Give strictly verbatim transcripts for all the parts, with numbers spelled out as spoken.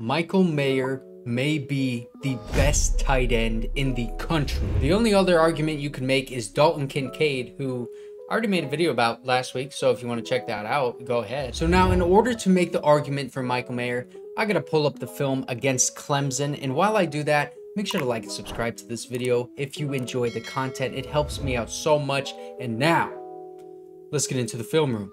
Michael Mayer may be the best tight end in the country. The only other argument you can make is Dalton Kincaid, who I already made a video about last week, so if you want to check that out, go ahead. So now, in order to make the argument for Michael Mayer, I gotta pull up the film against Clemson, and while I do that, make sure to like and subscribe to this video if you enjoy the content. It helps me out so much. And now, let's get into the film room.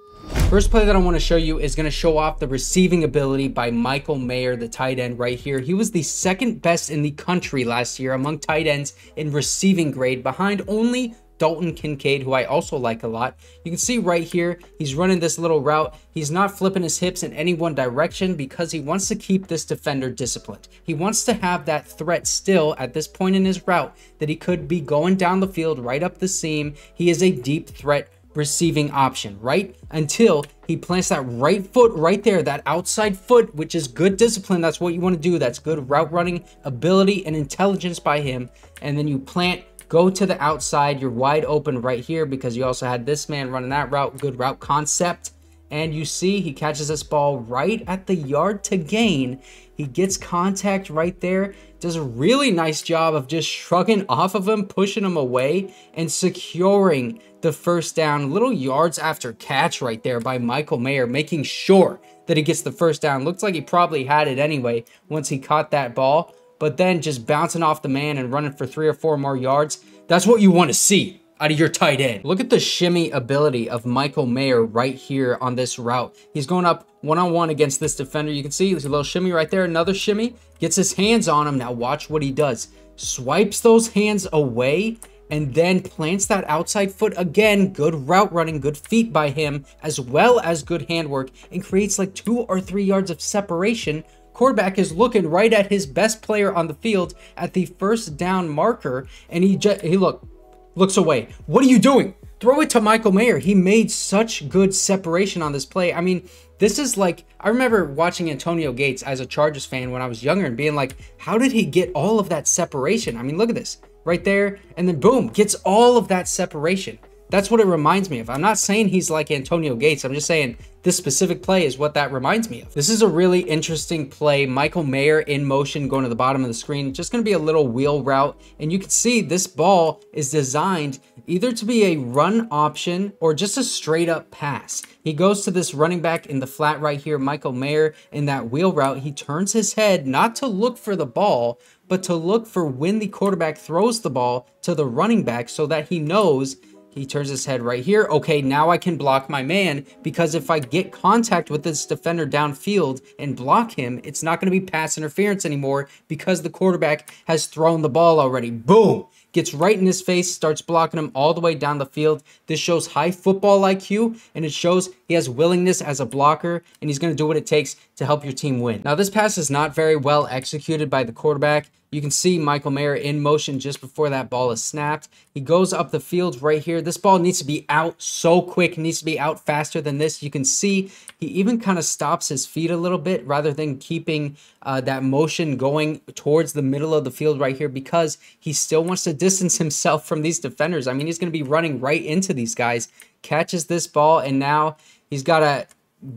First play that I want to show you is going to show off the receiving ability by Michael Mayer, the tight end right here. He was the second best in the country last year among tight ends in receiving grade, behind only Dalton Kincaid, who I also like a lot. You can see right here, he's running this little route. He's not flipping his hips in any one direction because he wants to keep this defender disciplined. He wants to have that threat still at this point in his route that he could be going down the field right up the seam. He is a deep threat receiving option, right? Until he plants that right foot right there, that outside foot, which is good discipline. That's what you want to do. That's good route running ability and intelligence by him. And then you plant, go to the outside. You're wide open right here because you also had this man running that route. Good route concept. And you see he catches this ball right at the yard to gain. He gets contact right there. Does a really nice job of just shrugging off of him, pushing him away, and securing the first down. Little yards after catch right there by Michael Mayer, making sure that he gets the first down. Looks like he probably had it anyway once he caught that ball. But then just bouncing off the man and running for three or four more yards. That's what you want to see out of your tight end. Look at the shimmy ability of Michael Mayer right here on this route. He's going up one-on-one against this defender. You can see there's a little shimmy right there. Another shimmy. Gets his hands on him. Now watch what he does. Swipes those hands away and then plants that outside foot again. Good route running, good feet by him, as well as good handwork, and creates like two or three yards of separation. Quarterback is looking right at his best player on the field at the first down marker, and he just, he look, looks away. What are you doing? Throw it to Michael Mayer. He made such good separation on this play. I mean, this is like, I remember watching Antonio Gates as a Chargers fan when I was younger and being like, how did he get all of that separation? I mean, look at this right there. And then boom, gets all of that separation. That's what it reminds me of. I'm not saying he's like Antonio Gates. I'm just saying this specific play is what that reminds me of. This is a really interesting play. Michael Mayer in motion, going to the bottom of the screen. Just going to be a little wheel route. And you can see this ball is designed either to be a run option or just a straight up pass. He goes to this running back in the flat right here, Michael Mayer, in that wheel route. He turns his head not to look for the ball, but to look for when the quarterback throws the ball to the running back so that he knows. He turns his head right here. Okay, now I can block my man, because if I get contact with this defender downfield and block him, it's not going to be pass interference anymore because the quarterback has thrown the ball already. Boom! Gets right in his face, starts blocking him all the way down the field. This shows high football I Q, and it shows he has willingness as a blocker, and he's going to do what it takes to help your team win. Now, this pass is not very well executed by the quarterback. You can see Michael Mayer in motion just before that ball is snapped. He goes up the field right here. This ball needs to be out so quick, needs to be out faster than this. You can see he even kind of stops his feet a little bit rather than keeping uh, that motion going towards the middle of the field right here, because he still wants to distance himself from these defenders. I mean, he's going to be running right into these guys. Catches this ball, and now he's got to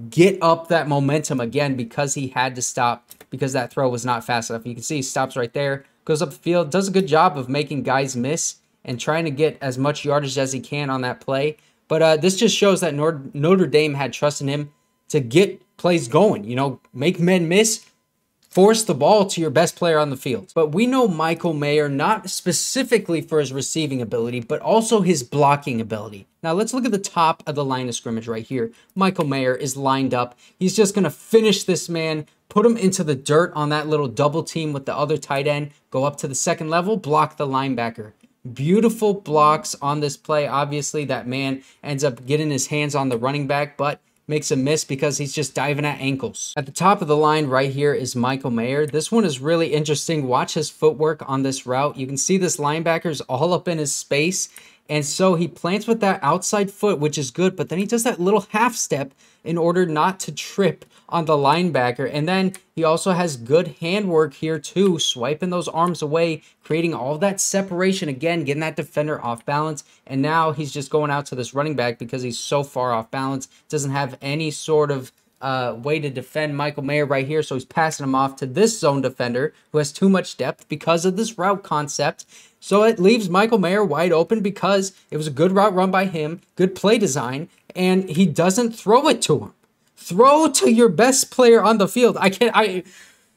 get up that momentum again because he had to stop because that throw was not fast enough. You can see he stops right there, goes up the field, does a good job of making guys miss and trying to get as much yardage as he can on that play. But uh, this just shows that Notre Dame had trust in him to get plays going, you know, make men miss, force the ball to your best player on the field. But we know Michael Mayer not specifically for his receiving ability, but also his blocking ability. Now let's look at the top of the line of scrimmage right here. Michael Mayer is lined up. He's just going to finish this man, put him into the dirt on that little double team with the other tight end, go up to the second level, block the linebacker. Beautiful blocks on this play. Obviously, that man ends up getting his hands on the running back, but makes a miss because he's just diving at ankles. At the top of the line right here is Michael Mayer. This one is really interesting. Watch his footwork on this route. You can see this linebacker is all up in his space. And so he plants with that outside foot, which is good. But then he does that little half step in order not to trip on the linebacker. And then he also has good handwork here too, swiping those arms away, creating all that separation again, getting that defender off balance. And now he's just going out to this running back because he's so far off balance, doesn't have any sort of uh, way to defend Michael Mayer right here. So he's passing him off to this zone defender who has too much depth because of this route concept. So it leaves Michael Mayer wide open because it was a good route run by him, good play design, and he doesn't throw it to him. Throw to your best player on the field. I can't, I,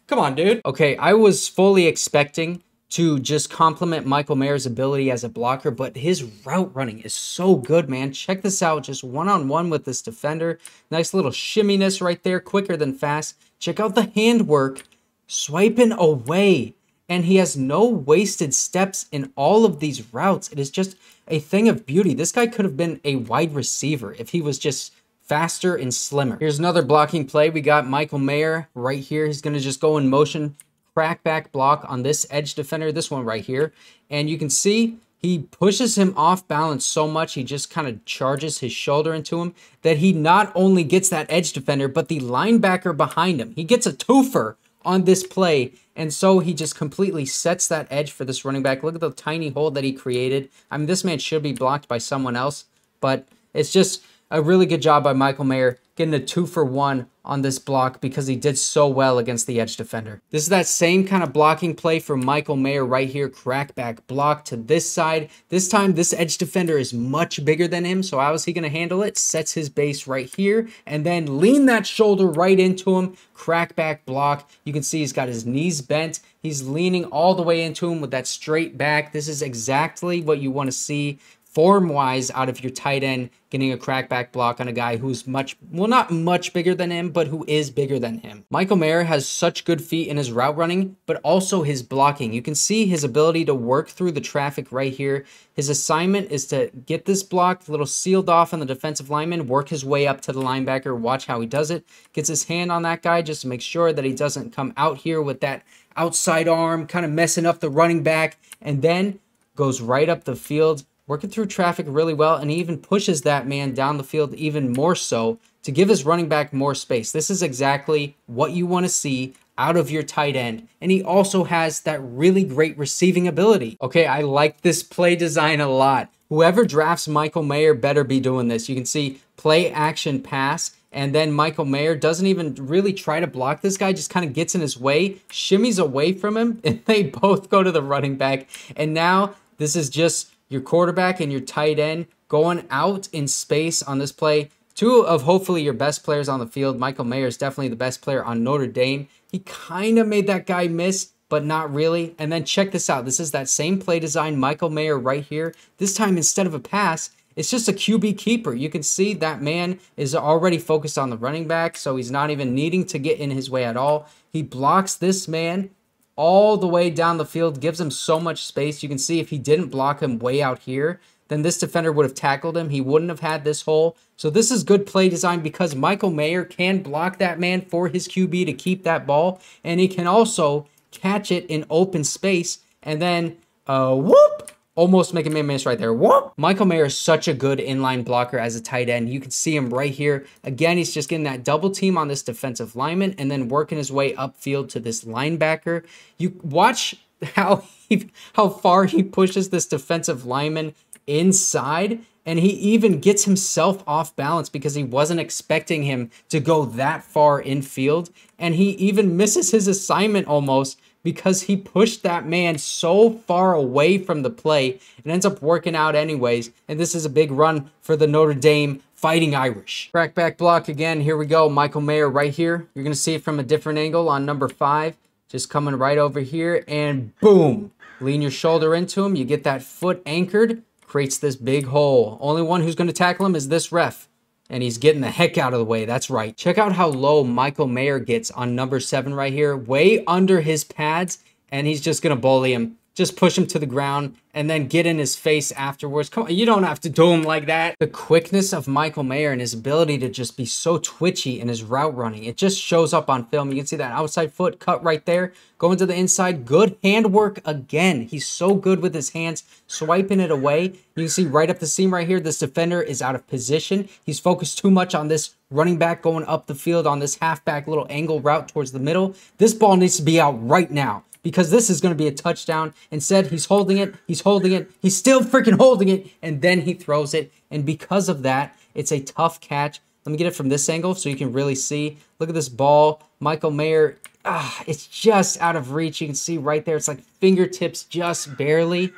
come on, dude. Okay, I was fully expecting to just compliment Michael Mayer's ability as a blocker, but his route running is so good, man. Check this out, just one-on-one with this defender. Nice little shimminess right there, quicker than fast. Check out the handwork, swiping away, and he has no wasted steps in all of these routes. It is just a thing of beauty. This guy could have been a wide receiver if he was just faster and slimmer. Here's another blocking play. We got Michael Mayer right here. He's gonna just go in motion, crackback block on this edge defender, this one right here. And you can see he pushes him off balance so much, he just kind of charges his shoulder into him, that he not only gets that edge defender, but the linebacker behind him. He gets a twofer on this play, and so he just completely sets that edge for this running back. Look at the tiny hole that he created. I mean, this man should be blocked by someone else, but it's just a really good job by Michael Mayer getting a two for one on this block because he did so well against the edge defender. This is that same kind of blocking play for Michael Mayer right here. Crackback block to this side. This time, this edge defender is much bigger than him, so how is he going to handle it? Sets his base right here and then lean that shoulder right into him. Crackback block. You can see he's got his knees bent. He's leaning all the way into him with that straight back. This is exactly what you want to see form-wise out of your tight end, getting a crackback block on a guy who's much, well, not much bigger than him, but who is bigger than him. Michael Mayer has such good feet in his route running, but also his blocking. You can see his ability to work through the traffic right here. His assignment is to get this block, a little sealed off on the defensive lineman, work his way up to the linebacker, watch how he does it, gets his hand on that guy just to make sure that he doesn't come out here with that outside arm, kind of messing up the running back, and then goes right up the field, working through traffic really well, and he even pushes that man down the field even more so to give his running back more space. This is exactly what you want to see out of your tight end, and he also has that really great receiving ability. Okay, I like this play design a lot. Whoever drafts Michael Mayer better be doing this. You can see play, action, pass, and then Michael Mayer doesn't even really try to block this guy, just kind of gets in his way, shimmies away from him, and they both go to the running back. And now this is just your quarterback and your tight end going out in space on this play. Two of hopefully your best players on the field. Michael Mayer is definitely the best player on Notre Dame. He kind of made that guy miss, but not really. And then check this out. This is that same play design, Michael Mayer right here. This time, instead of a pass, it's just a Q B keeper. You can see that man is already focused on the running back, so he's not even needing to get in his way at all. He blocks this man all the way down the field, gives him so much space. You can see if he didn't block him way out here, then this defender would have tackled him. He wouldn't have had this hole. So this is good play design because Michael Mayer can block that man for his Q B to keep that ball, and he can also catch it in open space and then uh, whoop, almost making me miss right there. Whoop! Michael Mayer is such a good inline blocker as a tight end. You can see him right here. Again, he's just getting that double team on this defensive lineman and then working his way upfield to this linebacker. You watch how he, how far he pushes this defensive lineman inside, and he even gets himself off balance because he wasn't expecting him to go that far infield, and he even misses his assignment almost, because he pushed that man so far away from the play and ends up working out anyways. And this is a big run for the Notre Dame Fighting Irish. Crackback block again. Here we go. Michael Mayer right here. You're going to see it from a different angle on number five. Just coming right over here and boom. Lean your shoulder into him. You get that foot anchored. Creates this big hole. Only one who's going to tackle him is this ref. And he's getting the heck out of the way. That's right. Check out how low Michael Mayer gets on number seven right here, way under his pads, and he's just going to bully him. Just push him to the ground and then get in his face afterwards. Come on, you don't have to do him like that. The quickness of Michael Mayer and his ability to just be so twitchy in his route running, it just shows up on film. You can see that outside foot cut right there, going to the inside. Good hand work again. He's so good with his hands, swiping it away. You can see right up the seam right here, this defender is out of position. He's focused too much on this running back going up the field on this halfback little angle route towards the middle. This ball needs to be out right now, because this is going to be a touchdown. Instead, he's holding it, he's holding it, he's still freaking holding it, and then he throws it. And because of that, it's a tough catch. Let me get it from this angle so you can really see. Look at this ball. Michael Mayer, ah, it's just out of reach. You can see right there. It's like fingertips just barely.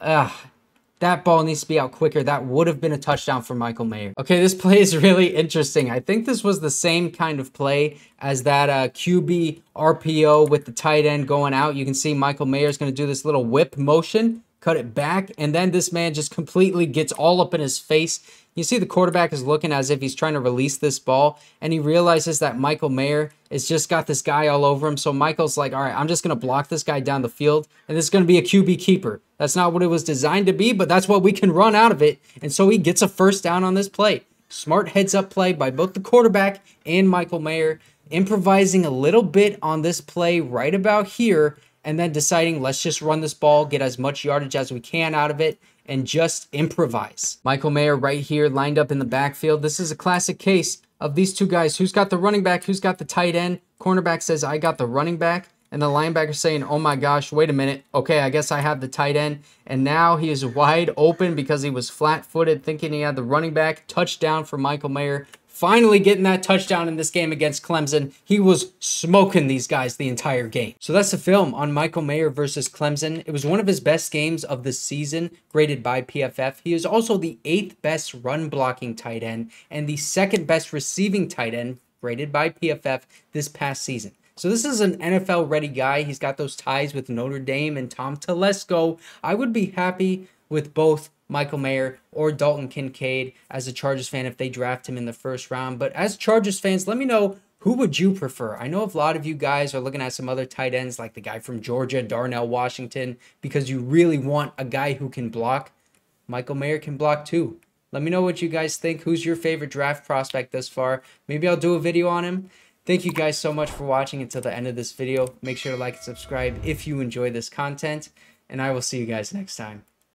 Ah, that ball needs to be out quicker. That would have been a touchdown for Michael Mayer. Okay, this play is really interesting. I think this was the same kind of play as that uh, Q B R P O with the tight end going out. You can see Michael Mayer is going to do this little whip motion, cut it back, and then this man just completely gets all up in his face. You see the quarterback is looking as if he's trying to release this ball, and he realizes that Michael Mayer has just got this guy all over him. So Michael's like, all right, I'm just going to block this guy down the field, and this is going to be a Q B keeper. That's not what it was designed to be, but that's what we can run out of it. And so he gets a first down on this play. Smart heads-up play by both the quarterback and Michael Mayer, improvising a little bit on this play right about here, and then deciding, let's just run this ball, get as much yardage as we can out of it, and just improvise. Michael Mayer right here lined up in the backfield. This is a classic case of these two guys. Who's got the running back? Who's got the tight end? Cornerback says, I got the running back. And the linebacker saying, oh my gosh, wait a minute. Okay, I guess I have the tight end. And now he is wide open because he was flat-footed, thinking he had the running back. Touchdown for Michael Mayer. Finally getting that touchdown in this game against Clemson. He was smoking these guys the entire game. So that's the film on Michael Mayer versus Clemson. It was one of his best games of the season, graded by P F F. He is also the eighth best run blocking tight end and the second best receiving tight end, graded by P F F, this past season. So this is an N F L ready guy. He's got those ties with Notre Dame and Tom Telesco. I would be happy with both Michael Mayer or Dalton Kincaid as a Chargers fan if they draft him in the first round. But as Chargers fans, let me know, who would you prefer? I know a lot of you guys are looking at some other tight ends like the guy from Georgia, Darnell Washington, because you really want a guy who can block. Michael Mayer can block too. Let me know what you guys think. Who's your favorite draft prospect thus far? Maybe I'll do a video on him. Thank you guys so much for watching until the end of this video. Make sure to like and subscribe if you enjoy this content, and I will see you guys next time.